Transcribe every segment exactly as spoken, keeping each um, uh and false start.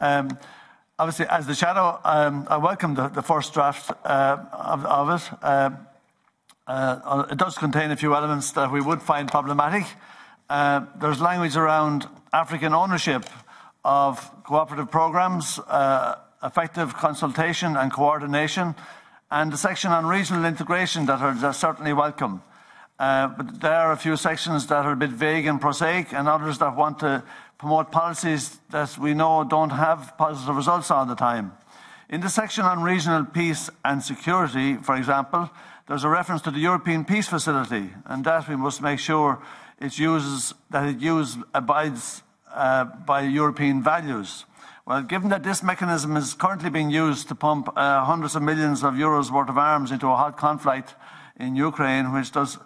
Um, obviously, as the shadow, um, I welcome the, the first draft uh, of, of it. Uh, uh, it does contain a few elements that we would find problematic. Uh, there's language around African ownership of cooperative programs, uh, effective consultation and coordination, and the section on regional integration that are, are certainly welcome. Uh, but there are a few sections that are a bit vague and prosaic, and others that want to promote policies that we know don't have positive results all the time. In the section on regional peace and security, for example, there's a reference to the European Peace Facility, and that we must make sure it uses, that it use abides uh, by European values. Well, given that this mechanism is currently being used to pump uh, hundreds of millions of euros worth of arms into a hot conflict in Ukraine, which does,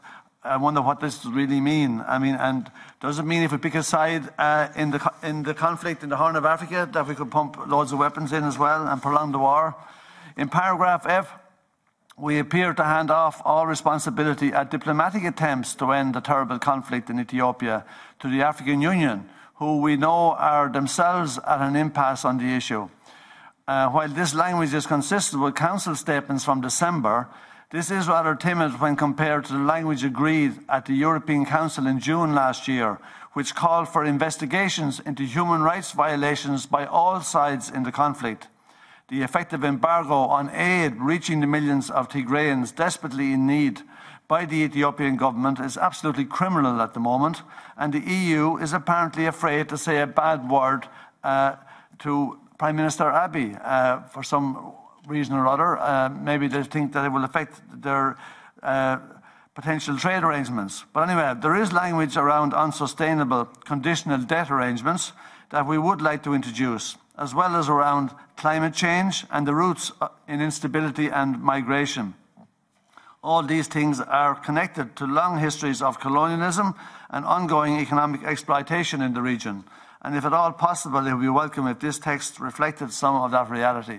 I wonder what this really mean. I mean, and does it mean if we pick a side uh, in the in the conflict in the Horn of Africa that we could pump loads of weapons in as well and prolong the war? In paragraph F, we appear to hand off all responsibility at diplomatic attempts to end the terrible conflict in Ethiopia to the African Union, who we know are themselves at an impasse on the issue. Uh, while this language is consistent with Council statements from December, this is rather timid when compared to the language agreed at the European Council in June last year, which called for investigations into human rights violations by all sides in the conflict, the effective embargo on aid reaching the millions of Tigrayans desperately in need by the Ethiopian government is absolutely criminal at the moment, and the E U is apparently afraid to say a bad word uh, to Prime Minister Abiy uh, for some reason or other. Uh, maybe they think that it will affect their uh, potential trade arrangements. But anyway, there is language around unsustainable conditional debt arrangements that we would like to introduce, as well as around climate change and the roots in instability and migration. All these things are connected to long histories of colonialism and ongoing economic exploitation in the region. And if at all possible, it would be welcome if this text reflected some of that reality.